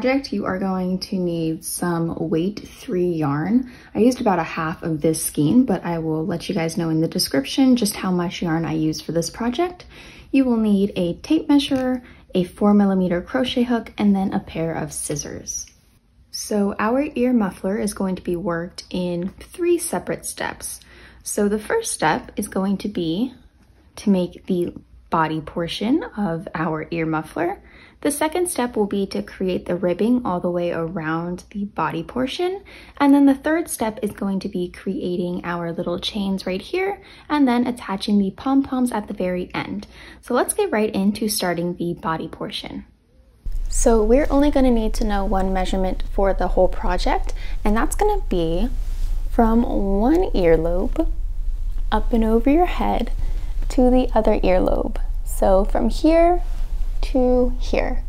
project, you are going to need some weight 3 yarn. I used about a half of this skein, but I will let you guys know in the description just how much yarn I used for this project. You will need a tape measure, a 4mm crochet hook, and then a pair of scissors. So our ear muffler is going to be worked in 3 separate steps. So the first step is going to be to make the body portion of our ear muffler. The second step will be to create the ribbing all the way around the body portion. And then the third step is going to be creating our little chains right here and then attaching the pom-poms at the very end. So let's get right into starting the body portion. So we're only going to need to know one measurement for the whole project, and that's going to be from one earlobe up and over your head to the other earlobe. So from here to here.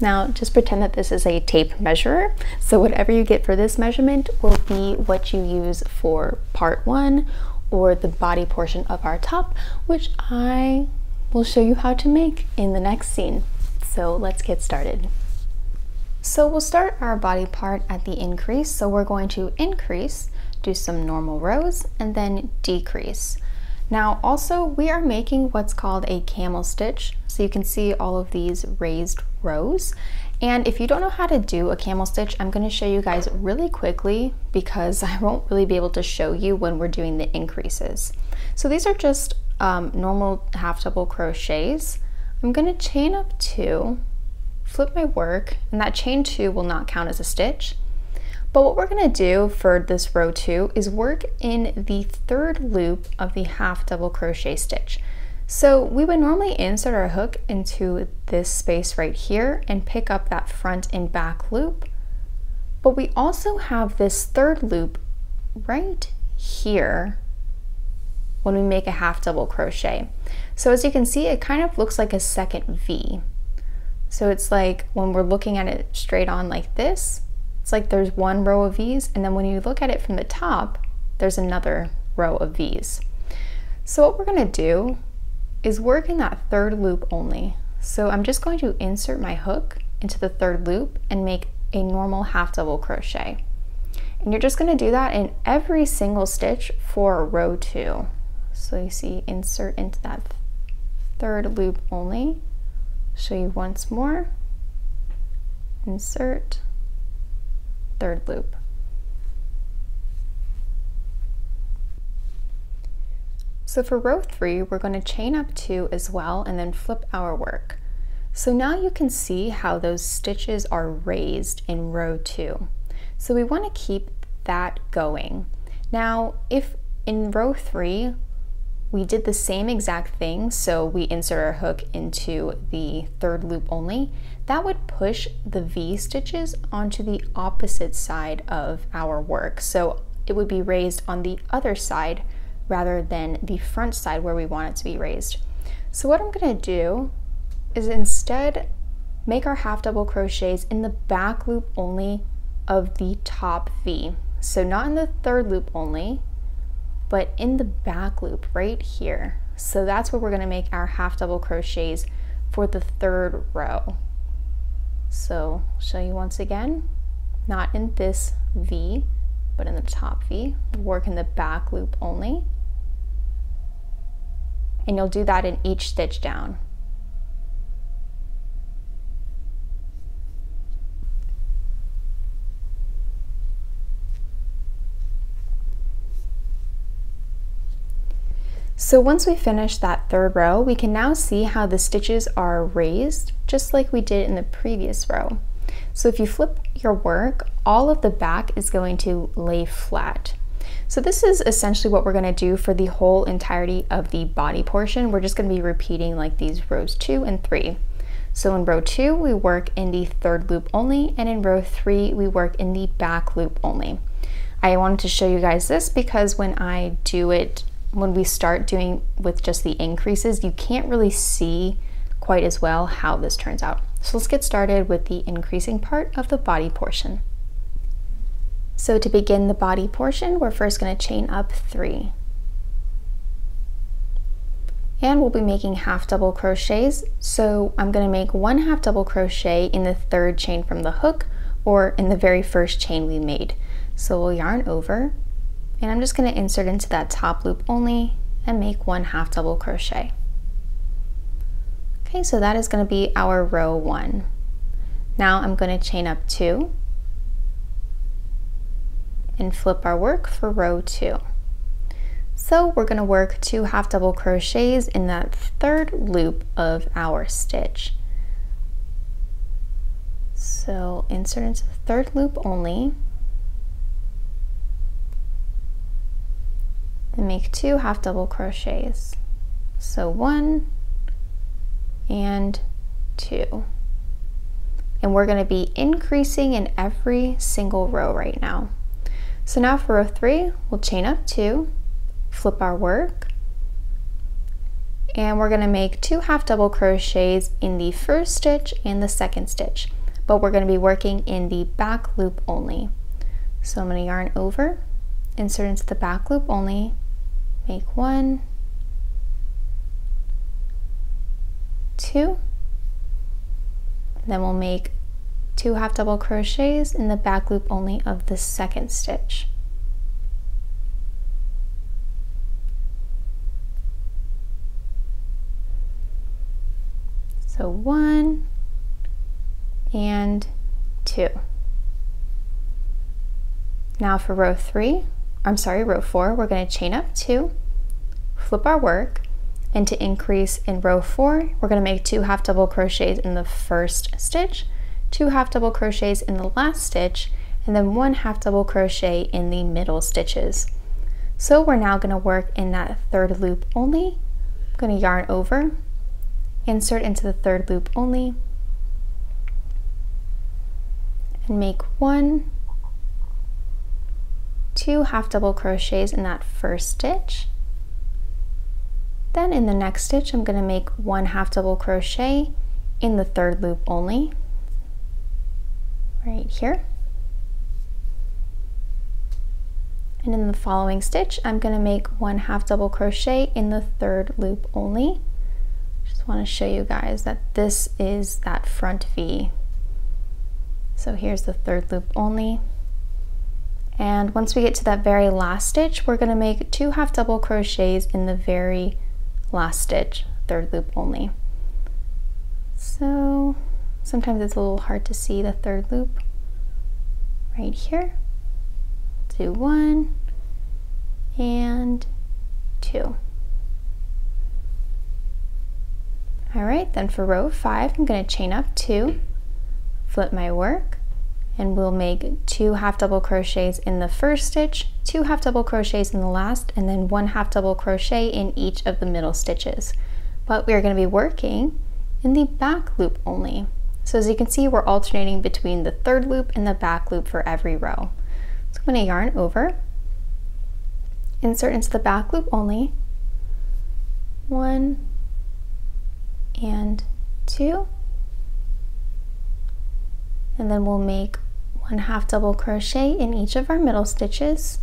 Now just pretend that this is a tape measure, so whatever you get for this measurement will be what you use for part 1 or the body portion of our top, which I will show you how to make in the next scene. So let's get started. So we'll start our body part at the increase. So we're going to increase, do some normal rows, and then decrease. Now also we are making what's called a camel stitch. So you can see all of these raised rows. And if you don't know how to do a camel stitch, I'm going to show you guys really quickly because I won't really be able to show you when we're doing the increases. So these are just normal half double crochets. I'm going to chain up 2, flip my work, and that chain 2 will not count as a stitch. But what we're going to do for this row 2 is work in the 3rd loop of the half double crochet stitch. So we would normally insert our hook into this space right here and pick up that front and back loop, but we also have this 3rd loop right here when we make a half double crochet. So as you can see, it kind of looks like a 2nd V. So it's like when we're looking at it straight on like this, it's like there's one row of V's, and then when you look at it from the top, there's another row of V's. So what we're going to do is work in that 3rd loop only. So I'm just going to insert my hook into the 3rd loop and make a normal half double crochet. And you're just gonna do that in every single stitch for row 2. So you see, insert into that 3rd loop only. Show you once more, insert, 3rd loop. So for row 3, we're going to chain up 2 as well and then flip our work. So now you can see how those stitches are raised in row 2. So we want to keep that going. Now, if in row 3, we did the same exact thing, so we insert our hook into the 3rd loop only, that would push the V stitches onto the opposite side of our work. So it would be raised on the other side rather than the front side where we want it to be raised. So what I'm going to do is instead make our half double crochets in the back loop only of the top V. So not in the 3rd loop only, but in the back loop right here. So that's where we're going to make our half double crochets for the 3rd row. So I'll show you once again, not in this V, but in the top V, work in the back loop only. And you'll do that in each stitch down. So once we finish that 3rd row, we can now see how the stitches are raised, just like we did in the previous row. So if you flip your work, all of the back is going to lay flat. So this is essentially what we're going to do for the whole entirety of the body portion. We're just going to be repeating like these rows 2 and 3. So in row 2, we work in the 3rd loop only, and in row 3, we work in the back loop only. I wanted to show you guys this because when we start doing with just the increases, you can't really see quite as well how this turns out. So let's get started with the increasing part of the body portion. So to begin the body portion, we're first going to chain up 3. and we'll be making half double crochets. So I'm going to make one half double crochet in the third chain from the hook, or in the very first chain we made. So we'll yarn over, and I'm just going to insert into that top loop only and make one half double crochet. Okay, so that is going to be our row one. Now I'm going to chain up two and flip our work for row two. So we're going to work two half double crochets in that third loop of our stitch. So insert into the third loop only and make two half double crochets. So one and two. And we're going to be increasing in every single row right now. So now for row three, we'll chain up two, flip our work, and we're going to make two half double crochets in the first stitch and the second stitch, but we're going to be working in the back loop only. So I'm going to yarn over, insert into the back loop only, make one, two, and then we'll make two half double crochets in the back loop only of the second stitch. So one and two. Now for row four, we're going to chain up two, flip our work, and to increase in row four, we're going to make two half double crochets in the first stitch, two half double crochets in the last stitch, and then one half double crochet in the middle stitches. So we're now going to work in that third loop only. I'm going to yarn over, insert into the third loop only, and make one, two half double crochets in that first stitch. Then in the next stitch, I'm going to make one half double crochet in the third loop only, right here. And in the following stitch, I'm going to make one half double crochet in the third loop only. Just want to show you guys that this is that front V. So here's the third loop only. And once we get to that very last stitch, we're going to make two half double crochets in the very last stitch, third loop only. So sometimes it's a little hard to see the third loop right here. Do one and two. All right, then for row five, I'm going to chain up two, flip my work, and we'll make two half double crochets in the first stitch, two half double crochets in the last, and then one half double crochet in each of the middle stitches. But we're going to be working in the back loop only. So as you can see, we're alternating between the third loop and the back loop for every row. So I'm going to yarn over, insert into the back loop only, one and two, and then we'll make one half double crochet in each of our middle stitches.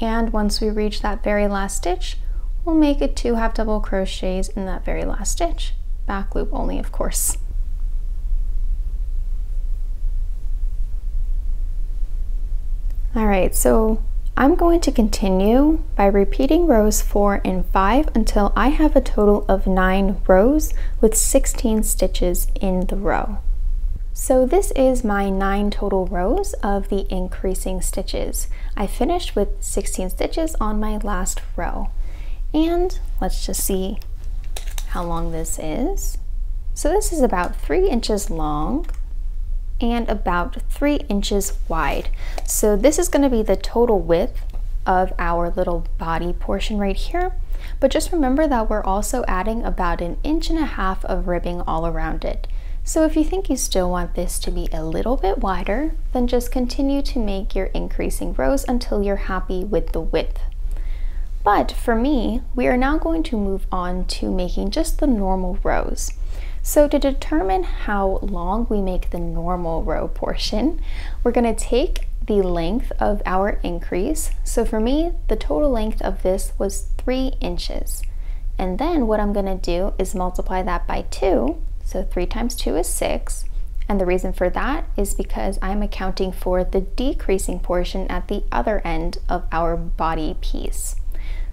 And once we reach that very last stitch, we'll make it two half double crochets in that very last stitch, back loop only, of course. All right, so I'm going to continue by repeating rows 4 and 5 until I have a total of 9 rows with 16 stitches in the row. So this is my 9 total rows of the increasing stitches. I finished with 16 stitches on my last row. And let's just see how long this is. So this is about 3 inches long and about 3 inches wide. So this is going to be the total width of our little body portion right here. But just remember that we're also adding about 1.5 inches of ribbing all around it. So if you think you still want this to be a little bit wider, then just continue to make your increasing rows until you're happy with the width. But for me, we are now going to move on to making just the normal rows. So to determine how long we make the normal row portion, we're going to take the length of our increase. So for me, the total length of this was 3 inches. And then what I'm going to do is multiply that by 2. So 3 times 2 is 6. And the reason for that is because I'm accounting for the decreasing portion at the other end of our body piece.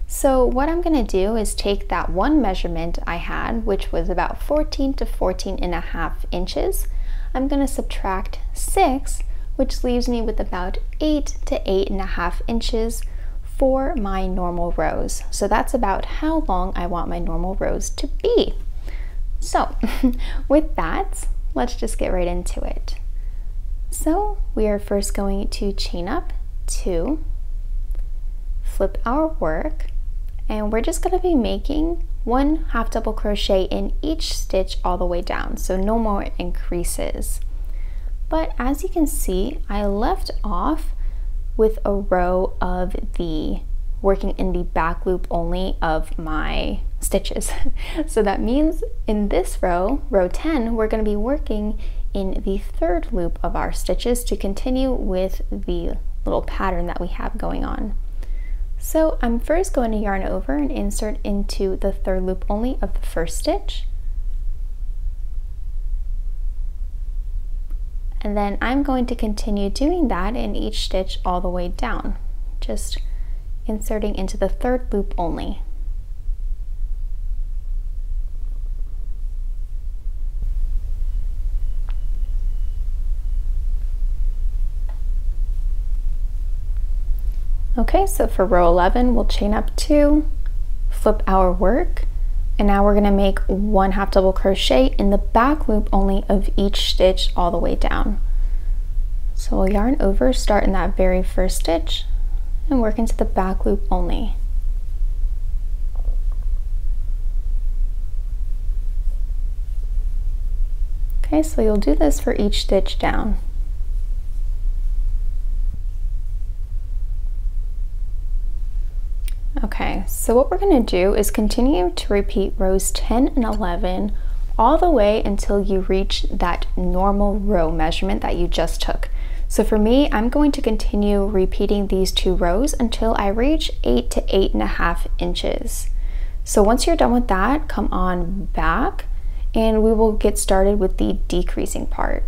So what I'm going to do is take that one measurement I had, which was about 14 to 14 and a half inches. I'm going to subtract 6, which leaves me with about 8 to 8 and a half inches for my normal rows. So that's about how long I want my normal rows to be. So with that, let's just get right into it. So we are first going to chain up 2, flip our work, and we're just going to be making 1 half double crochet in each stitch all the way down, so no more increases. But as you can see, I left off with a row of the working in the back loop only of my stitches. So that means in this row, row 10, we're going to be working in the third loop of our stitches to continue with the little pattern that we have going on. So I'm first going to yarn over and insert into the third loop only of the first stitch. And then I'm going to continue doing that in each stitch all the way down, just inserting into the third loop only. Okay, so for row 11, we'll chain up 2, flip our work, and now we're going to make 1 half double crochet in the back loop only of each stitch all the way down. So we'll yarn over, start in that very first stitch, and work into the back loop only. Okay, so you'll do this for each stitch down. Okay, so what we're going to do is continue to repeat rows 10 and 11 all the way until you reach that normal row measurement that you just took. So for me, I'm going to continue repeating these 2 rows until I reach 8 to 8 and a half inches. So once you're done with that, come on back and we will get started with the decreasing part.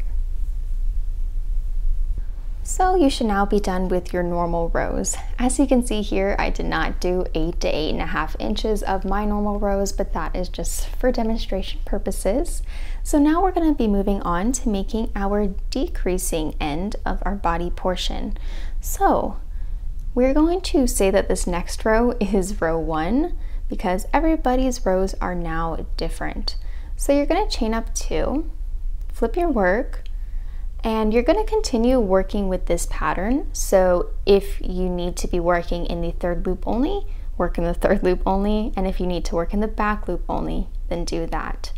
So you should now be done with your normal rows. As you can see here, I did not do 8 to 8 and a half inches of my normal rows, but that is just for demonstration purposes. So now we're going to be moving on to making our decreasing end of our body portion. So we're going to say that this next row is row 1 because everybody's rows are now different. So you're going to chain up 2, flip your work, and you're going to continue working with this pattern. So if you need to be working in the third loop only, work in the third loop only, and if you need to work in the back loop only, then do that.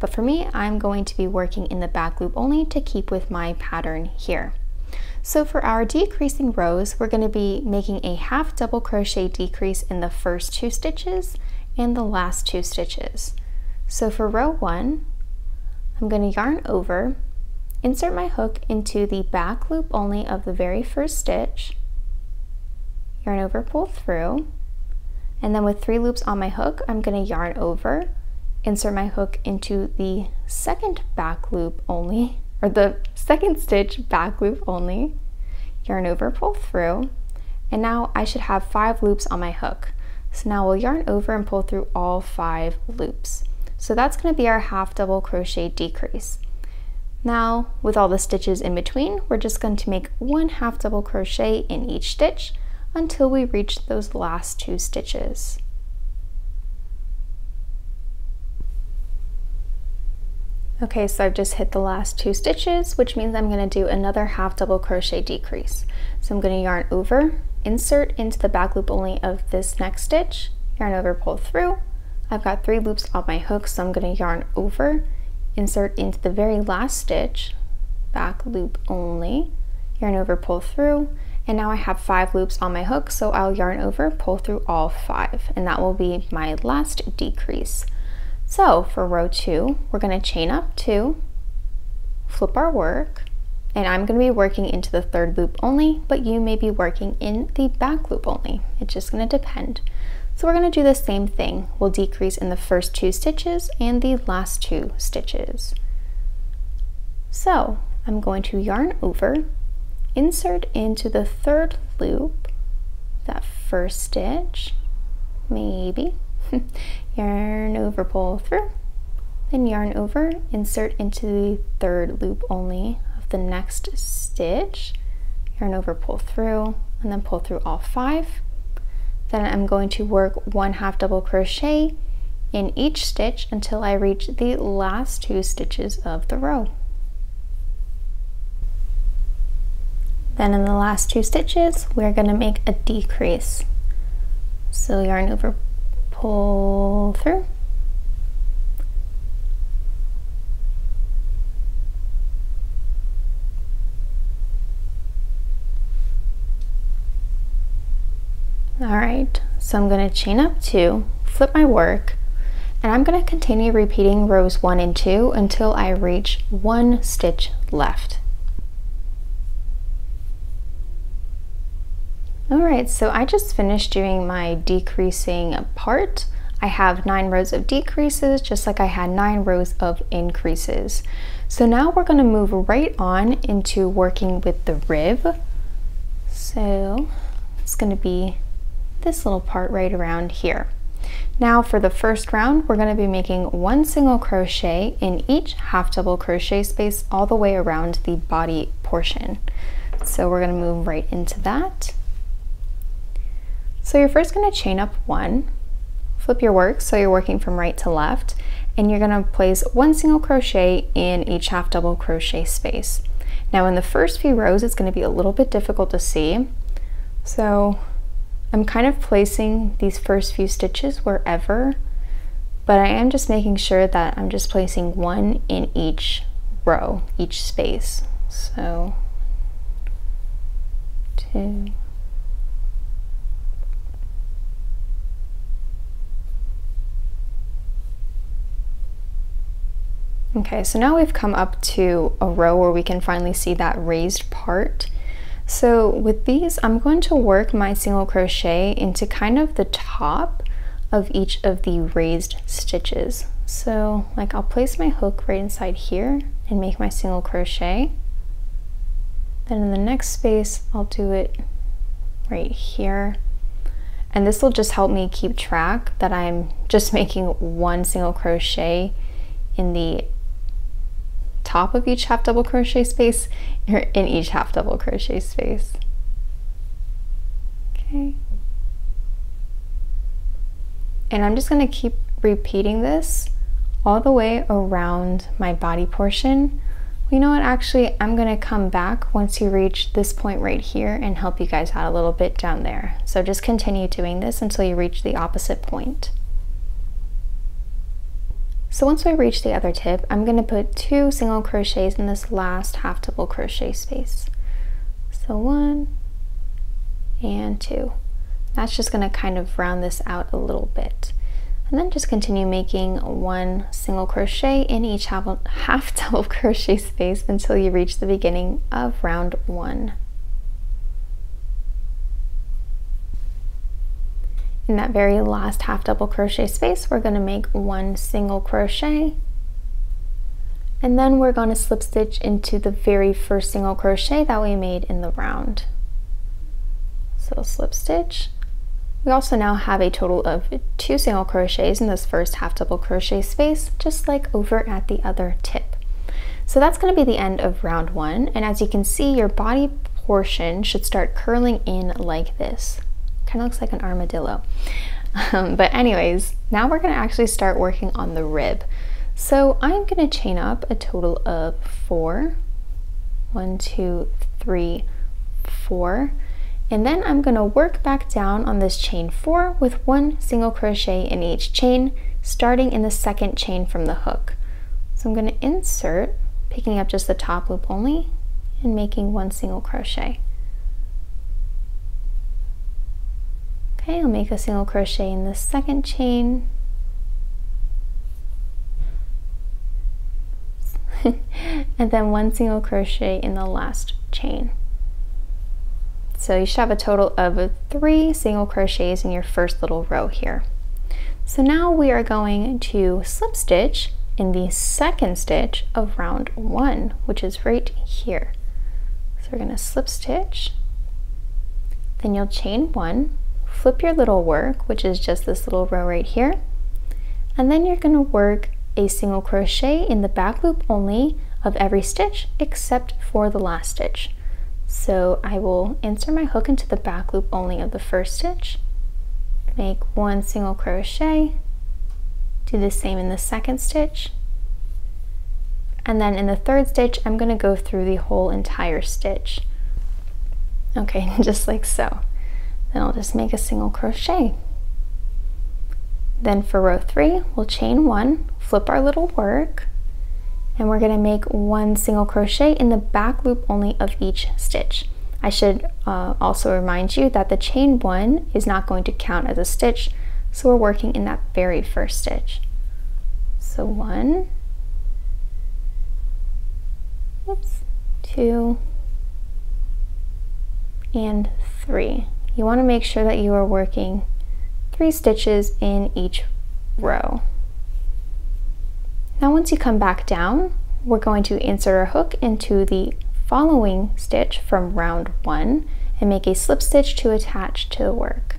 But for me, I'm going to be working in the back loop only to keep with my pattern here. So for our decreasing rows, we're going to be making a half double crochet decrease in the first 2 stitches and the last 2 stitches. So for row 1, I'm going to yarn over, insert my hook into the back loop only of the very first stitch, yarn over, pull through, and then with 3 loops on my hook, I'm going to yarn over, insert my hook into the second back loop only, or the second stitch back loop only, yarn over, pull through, and now I should have 5 loops on my hook. So now we'll yarn over and pull through all 5 loops. So that's going to be our half double crochet decrease. Now, with all the stitches in between, we're just going to make 1 half double crochet in each stitch until we reach those last 2 stitches. Okay, so I've just hit the last 2 stitches, which means I'm going to do another half double crochet decrease. So I'm going to yarn over, insert into the back loop only of this next stitch, yarn over, pull through. I've got 3 loops on my hook, so I'm going to yarn over, insert into the very last stitch, back loop only, yarn over, pull through, And now I have 5 loops on my hook, so I'll yarn over, pull through all 5, and that will be my last decrease. So for row 2, we're going to chain up 2, flip our work, and I'm going to be working into the third loop only, but you may be working in the back loop only. It's just going to depend. So we're going to do the same thing. We'll decrease in the first 2 stitches and the last 2 stitches. So I'm going to yarn over, insert into the third loop, that first stitch, maybe, yarn over, pull through, then yarn over, insert into the third loop only of the next stitch, yarn over, pull through, and then pull through all 5. Then I'm going to work 1/2 double crochet in each stitch until I reach the last 2 stitches of the row. Then in the last 2 stitches, we're going to make a decrease. So yarn over, pull through, alright, so I'm going to chain up 2, flip my work, and I'm going to continue repeating rows 1 and 2 until I reach 1 stitch left. Alright, so I just finished doing my decreasing part. I have 9 rows of decreases, just like I had 9 rows of increases. So now we're going to move right on into working with the rib. So it's going to be this little part right around here. Now for the first round, we're going to be making 1 single crochet in each 1/2 double crochet space all the way around the body portion. So we're going to move right into that. So you're first going to chain up 1, flip your work so you're working from right to left, and you're going to place 1 single crochet in each 1/2 double crochet space. Now in the first few rows, it's going to be a little bit difficult to see, so I'm kind of placing these first few stitches wherever, but I am just making sure that I'm just placing 1 in each row, each space. So 2. Okay, so now we've come up to a row where we can finally see that raised part. So with these, I'm going to work my single crochet into kind of the top of each of the raised stitches. So like I'll place my hook right inside here and make my single crochet. Then in the next space, I'll do it right here. And this will just help me keep track that I'm just making 1 single crochet in the top of each 1/2 double crochet space, or in each 1/2 double crochet space. Okay. And I'm just going to keep repeating this all the way around my body portion. You know what, actually, I'm going to come back once you reach this point right here and help you guys out a little bit down there. So just continue doing this until you reach the opposite point. So once we reach the other tip, I'm going to put 2 single crochets in this last 1/2 double crochet space. So 1 and 2. That's just going to kind of round this out a little bit. And then just continue making 1 single crochet in each 1/2 double crochet space until you reach the beginning of round 1. In that very last 1/2 double crochet space, we're going to make 1 single crochet, and then we're going to slip stitch into the very first single crochet that we made in the round. So slip stitch. We also now have a total of 2 single crochets in this first 1/2 double crochet space, just like over at the other tip. So that's going to be the end of round 1, and as you can see, your body portion should start curling in like this. Kind of looks like an armadillo. But anyways, now we're going to actually start working on the rib. So I'm going to chain up a total of 4. 1, 2, 3, 4. And then I'm going to work back down on this chain 4 with 1 single crochet in each chain, starting in the second chain from the hook. So I'm going to insert, picking up just the top loop only, and making 1 single crochet. Okay, I'll make a single crochet in the second chain. And then one single crochet in the last chain. So you should have a total of 3 single crochets in your first little row here. So now we are going to slip stitch in the second stitch of round 1, which is right here. So we're going to slip stitch, then you'll chain 1, flip your little work, which is just this little row right here, and then you're going to work a single crochet in the back loop only of every stitch except for the last stitch. So I will insert my hook into the back loop only of the first stitch, make one single crochet, do the same in the second stitch, and then in the third stitch I'm going to go through the whole entire stitch. Okay, just like so. Then I'll just make a single crochet. Then for row 3, we'll chain 1, flip our little work, and we're going to make one single crochet in the back loop only of each stitch. I should also remind you that the chain 1 is not going to count as a stitch, so we're working in that very first stitch. So 1, oops, 2, and 3. You want to make sure that you are working 3 stitches in each row. Now once you come back down, we're going to insert our hook into the following stitch from round 1 and make a slip stitch to attach to the work.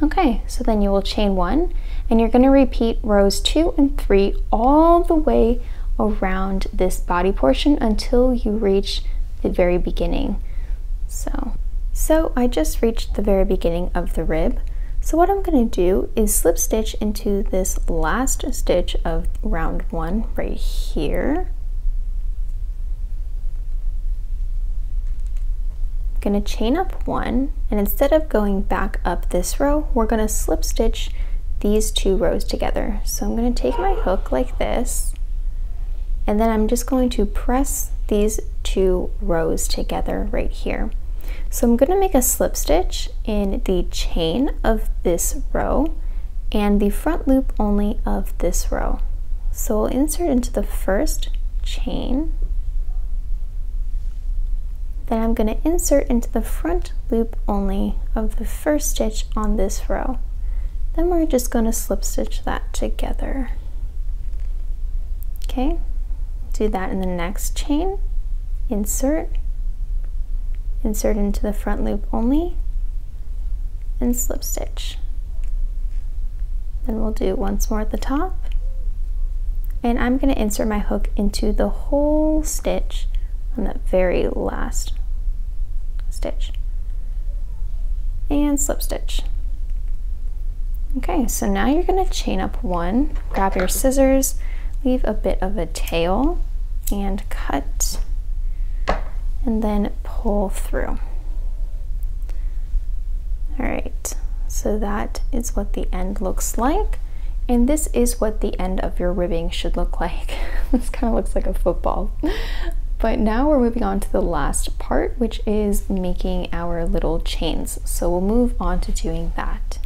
Okay, so then you will chain 1 and you're going to repeat rows 2 and 3 all the way around this body portion until you reach the very beginning. So I just reached the very beginning of the rib. So what I'm going to do is slip stitch into this last stitch of round 1 right here. I'm going to chain up 1, and instead of going back up this row, we're going to slip stitch these 2 rows together. So I'm going to take my hook like this, and then I'm just going to press these 2 rows together right here. So I'm going to make a slip stitch in the chain of this row and the front loop only of this row. So I'll insert into the first chain, then I'm going to insert into the front loop only of the first stitch on this row. Then we're just going to slip stitch that together. Okay, do that in the next chain, insert into the front loop only, and slip stitch. Then we'll do once more at the top, and I'm going to insert my hook into the whole stitch on that very last stitch, and slip stitch. Okay, so now you're going to chain up 1, grab your scissors, leave a bit of a tail, and cut, and then pull through. All right, so that is what the end looks like, and this is what the end of your ribbing should look like. This kind of looks like a football. But now we're moving on to the last part, which is making our little chains. So we'll move on to doing that.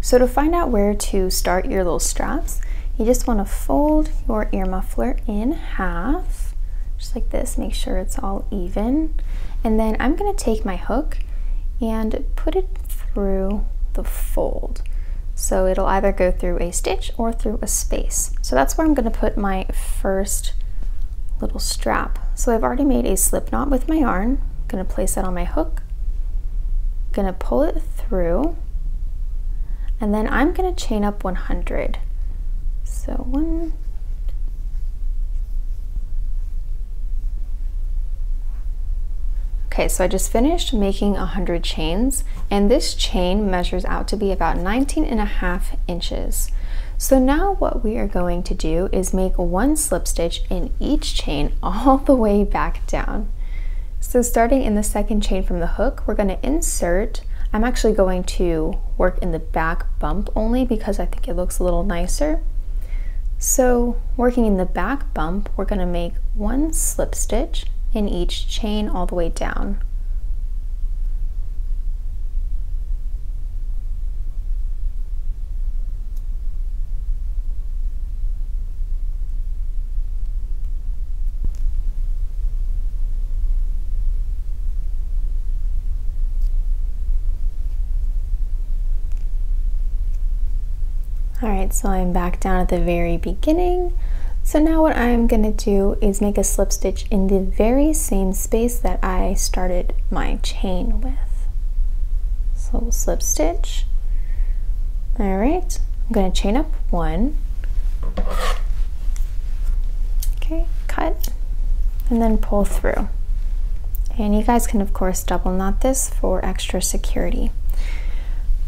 So to find out where to start your little straps, you just want to fold your ear muffler in half, just like this, make sure it's all even. And then I'm going to take my hook and put it through the fold. So it'll either go through a stitch or through a space. So that's where I'm going to put my first little strap. So I've already made a slip knot with my yarn. I'm going to place that on my hook, I'm going to pull it through, and then I'm going to chain up 100. So 1, okay, so I just finished making 100 chains, and this chain measures out to be about 19.5 inches. So now what we are going to do is make one slip stitch in each chain all the way back down. So starting in the second chain from the hook, we're going to insert, I'm actually going to work in the back bump only because I think it looks a little nicer. So working in the back bump, we're going to make one slip stitch in each chain all the way down. All right, so I'm back down at the very beginning. So now what I'm gonna do is make a slip stitch in the very same space that I started my chain with. So we'll slip stitch. All right, I'm gonna chain up one. Okay, cut, and then pull through. And you guys can of course double knot this for extra security.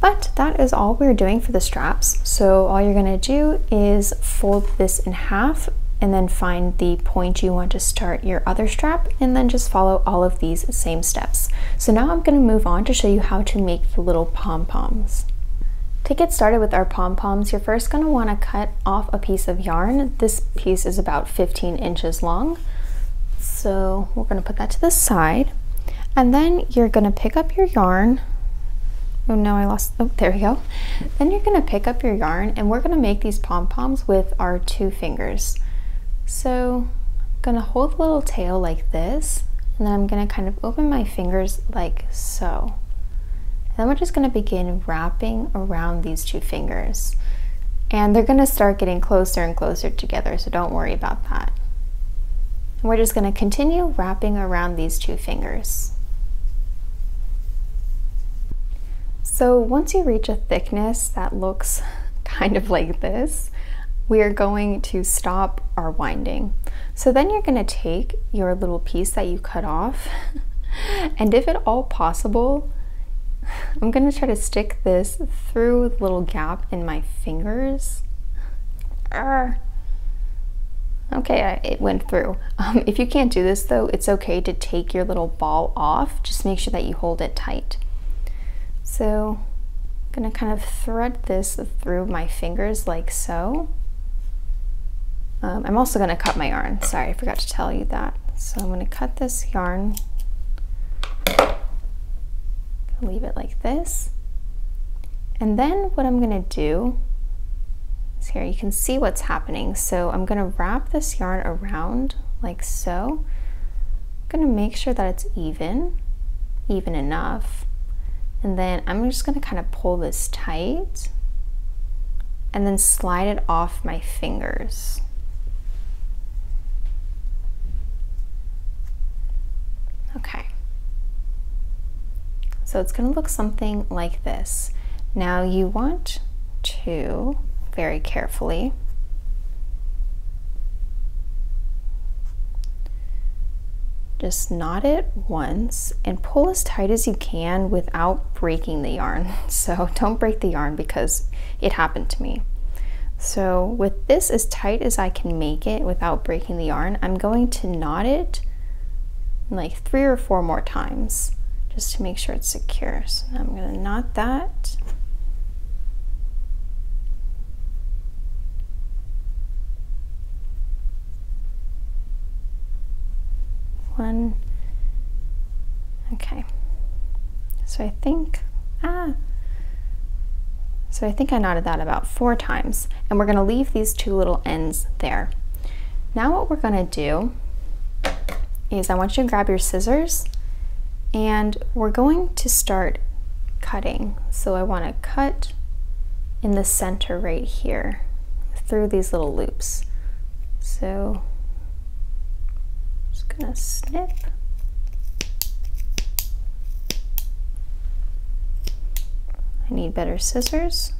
But that is all we're doing for the straps. So all you're gonna do is fold this in half and then find the point you want to start your other strap and then just follow all of these same steps. So now I'm gonna move on to show you how to make the little pom-poms. To get started with our pom-poms, you're first gonna wanna cut off a piece of yarn. This piece is about 15 inches long. So we're gonna put that to the side and then you're gonna pick up your yarn. Oh no, I lost, oh, there we go. Then you're gonna pick up your yarn and we're gonna make these pom-poms with our two fingers. So I'm gonna hold the little tail like this and then I'm gonna kind of open my fingers like so. And then we're just gonna begin wrapping around these two fingers. And they're gonna start getting closer and closer together, so don't worry about that. And we're just gonna continue wrapping around these two fingers. So once you reach a thickness that looks kind of like this, we are going to stop our winding. So then you're gonna take your little piece that you cut off and if at all possible, I'm gonna try to stick this through the little gap in my fingers. Okay, it went through. If you can't do this though, it's okay to take your little ball off. Just make sure that you hold it tight. So I'm gonna kind of thread this through my fingers like so. I'm also gonna cut my yarn. Sorry, I forgot to tell you that. So I'm gonna cut this yarn, leave it like this. And then what I'm gonna do is here, you can see what's happening. So I'm gonna wrap this yarn around like so. I'm gonna make sure that it's even enough. And then I'm just gonna kind of pull this tight and then slide it off my fingers. Okay. So it's gonna look something like this. Now you want to very carefully just knot it once and pull as tight as you can without breaking the yarn. So don't break the yarn because it happened to me. So with this as tight as I can make it without breaking the yarn, I'm going to knot it like 3 or 4 more times just to make sure it's secure. So now I'm going to knot that. One. Okay, so I think I knotted that about 4 times and we're gonna leave these two little ends there. Now what we're gonna do is I want you to grab your scissors and we're going to start cutting. So I want to cut in the center right here through these little loops. So just gonna snip. I need better scissors.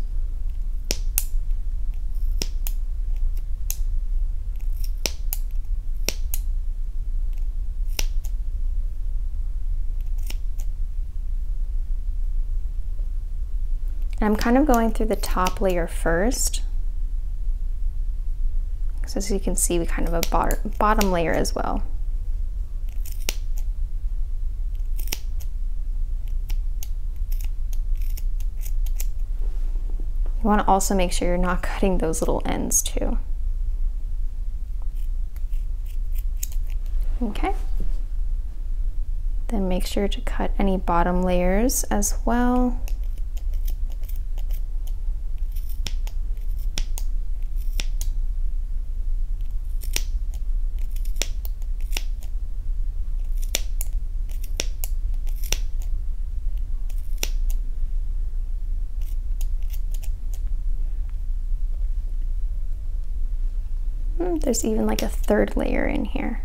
And I'm kind of going through the top layer first. So as you can see, we kind of have a bottom layer as well. You want to also make sure you're not cutting those little ends too. Okay. Then make sure to cut any bottom layers as well. There's even like a third layer in here.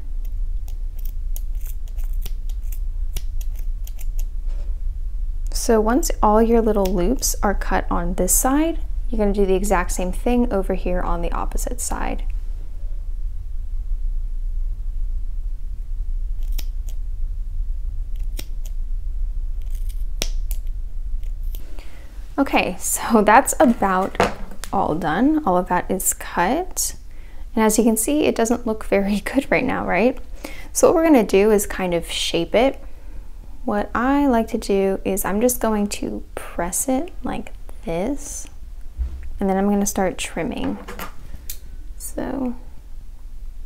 So once all your little loops are cut on this side, you're going to do the exact same thing over here on the opposite side. Okay, so that's about all done. All of that is cut. And as you can see, it doesn't look very good right now, right? So what we're gonna do is kind of shape it. What I like to do is I'm just going to press it like this, and then I'm gonna start trimming. So I'm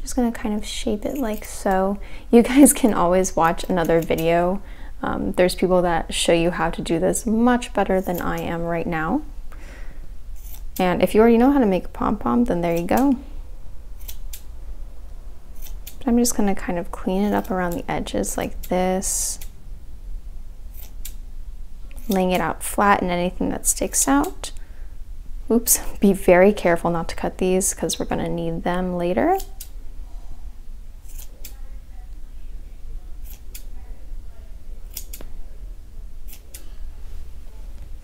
just gonna kind of shape it like so. You guys can always watch another video. There's people that show you how to do this much better than I am right now. And if you already know how to make a pom-pom, then there you go. But I'm just gonna kind of clean it up around the edges like this, laying it out flat and anything that sticks out. Oops, be very careful not to cut these because we're gonna need them later.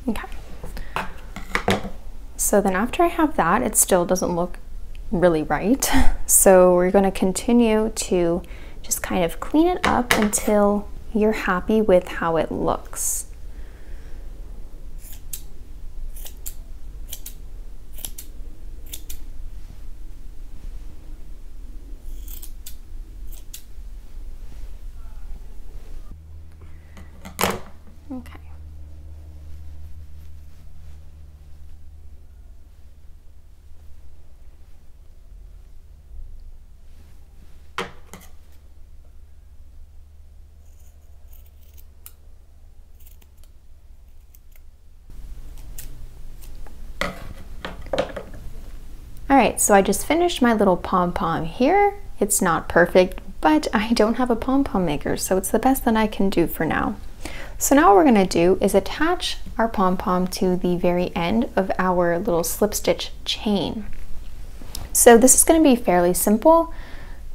Okay, so then after I have that, it still doesn't look really right. So we're going to continue to just kind of clean it up until you're happy with how it looks. Okay. Alright, so I just finished my little pom-pom here. It's not perfect, but I don't have a pom-pom maker, so it's the best that I can do for now. So now what we're going to do is attach our pom-pom to the very end of our little slip stitch chain. So this is going to be fairly simple.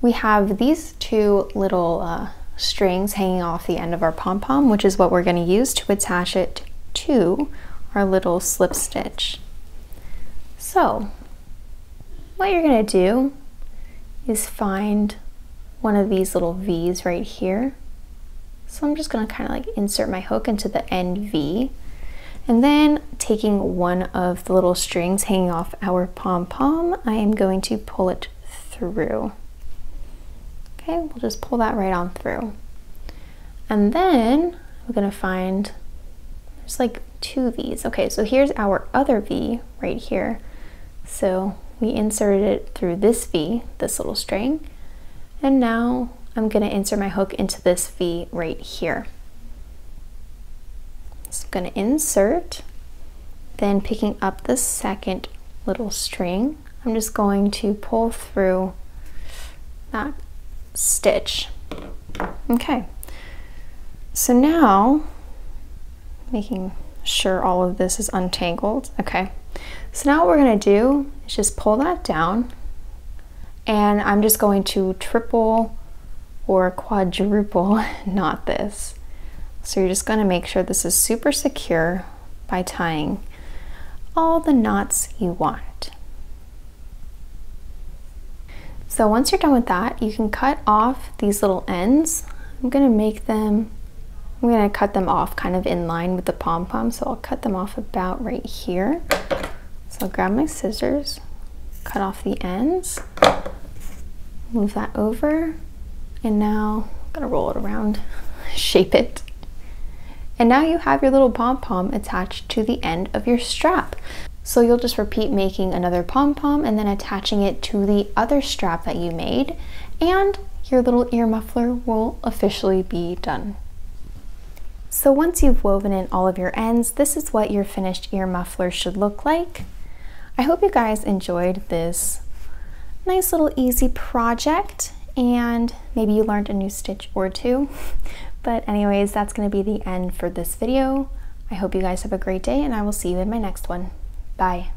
We have these two little strings hanging off the end of our pom-pom, which is what we're going to use to attach it to our little slip stitch. So what you're going to do is find one of these little V's right here. So I'm just going to kind of like insert my hook into the end V, and then taking one of the little strings hanging off our pom-pom, I am going to pull it through. Okay, we'll just pull that right on through. And then we're going to find, there's like two V's. Okay, so here's our other V right here. So we inserted it through this V, this little string, and now I'm going to insert my hook into this V right here. So I'm going to insert, then picking up the second little string, I'm just going to pull through that stitch. Okay, so now making sure all of this is untangled. Okay, so now what we're going to do is just pull that down, and I'm just going to triple or quadruple knot this. So you're just going to make sure this is super secure by tying all the knots you want. So once you're done with that, you can cut off these little ends. I'm going to cut them off kind of in line with the pom-pom, so I'll cut them off about right here. So I'll grab my scissors, cut off the ends, move that over, and now I'm going to roll it around, shape it. And now you have your little pom-pom attached to the end of your strap. So you'll just repeat making another pom-pom and then attaching it to the other strap that you made, and your little ear muffler will officially be done. So once you've woven in all of your ends, this is what your finished ear muffler should look like. I hope you guys enjoyed this nice little easy project, and maybe you learned a new stitch or two. But anyways, that's going to be the end for this video. I hope you guys have a great day, and I will see you in my next one. Bye.